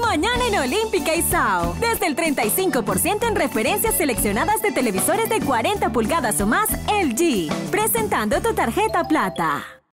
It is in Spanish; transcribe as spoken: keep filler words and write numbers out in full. Mañana en Olímpica y S A O, desde el treinta y cinco por ciento en referencias seleccionadas de televisores de cuarenta pulgadas o más L G, presentando tu tarjeta plata.